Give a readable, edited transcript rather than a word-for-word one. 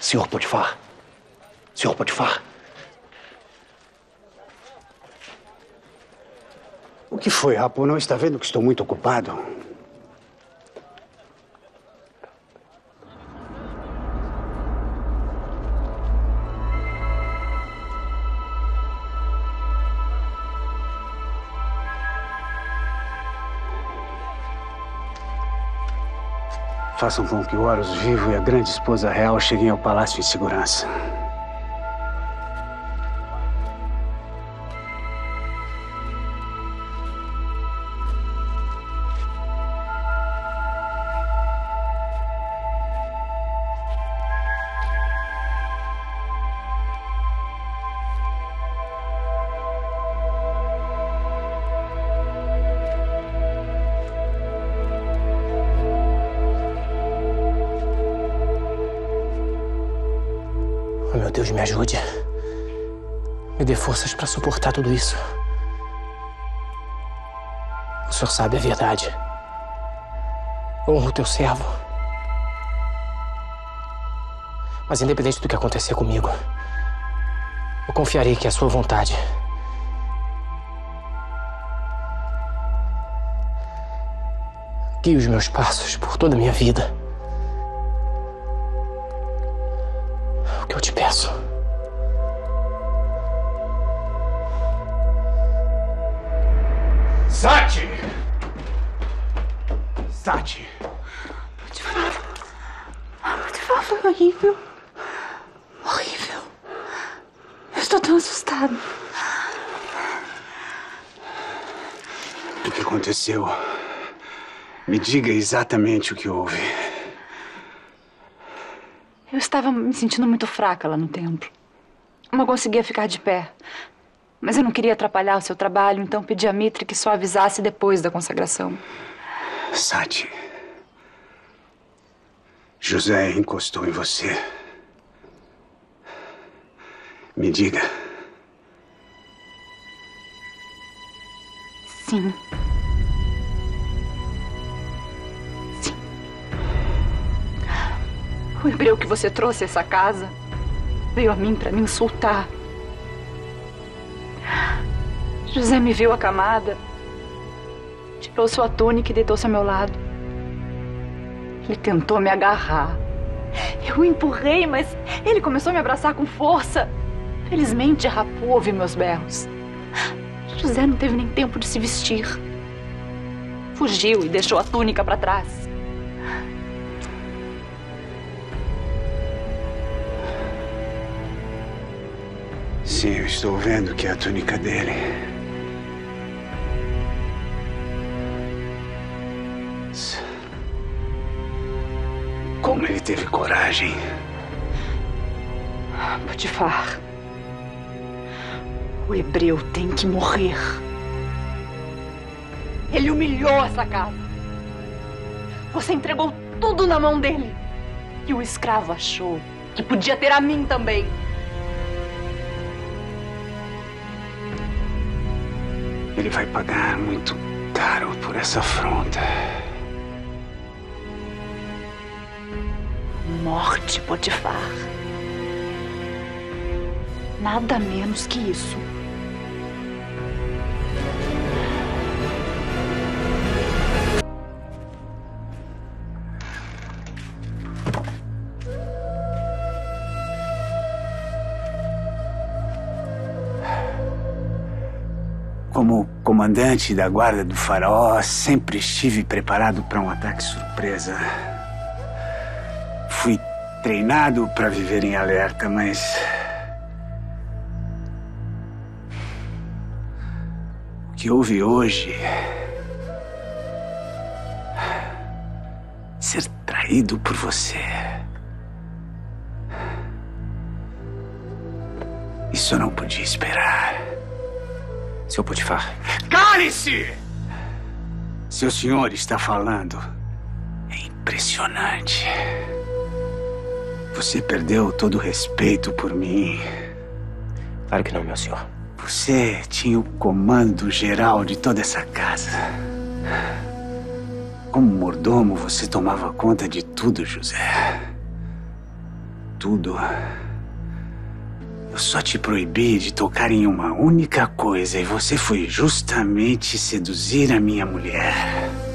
Senhor Potifar. Senhor Potifar. O que foi, Rapunel? Está vendo que estou muito ocupado? Façam com que o Horus vivo e a grande esposa real cheguem ao palácio em segurança. Meu Deus, me ajude. Me dê forças para suportar tudo isso. O Senhor sabe a verdade. Honro o teu servo. Mas independente do que acontecer comigo, eu confiarei que é a sua vontade. Guie os meus passos por toda a minha vida. Eu te peço. Sati! Sati! Potifar foi horrível. Horrível. Eu estou tão assustada. O que aconteceu? Me diga exatamente o que houve. Eu estava me sentindo muito fraca lá no templo. Não conseguia ficar de pé. Mas eu não queria atrapalhar o seu trabalho, então pedi a Mitre que só avisasse depois da consagração. Sati, José encostou em você. Me diga. Sim. O hebreu que você trouxe a essa casa veio a mim para me insultar. José me viu acamada, tirou sua túnica e deitou-se ao meu lado. Ele tentou me agarrar. Eu o empurrei, mas ele começou a me abraçar com força. Felizmente, Rapunel ouviu meus berros. José não teve nem tempo de se vestir. Fugiu e deixou a túnica para trás. Sim, eu estou vendo que é a túnica dele. Como ele teve coragem? Potifar, o hebreu tem que morrer. Ele humilhou essa casa. Você entregou tudo na mão dele. E o escravo achou que podia ter a mim também. Ele vai pagar muito caro por essa afronta. Morte, Potifar. Nada menos que isso. Como comandante da guarda do faraó, sempre estive preparado para um ataque surpresa. Fui treinado para viver em alerta, mas... o que houve hoje... ser traído por você... isso eu não podia esperar. Seu Potifar... Cale-se! Seu senhor está falando. É impressionante. Você perdeu todo o respeito por mim. Claro que não, meu senhor. Você tinha o comando geral de toda essa casa. Como mordomo, você tomava conta de tudo, José. tudo. Eu só te proibi de tocar em uma única coisa e você foi justamente seduzir a minha mulher.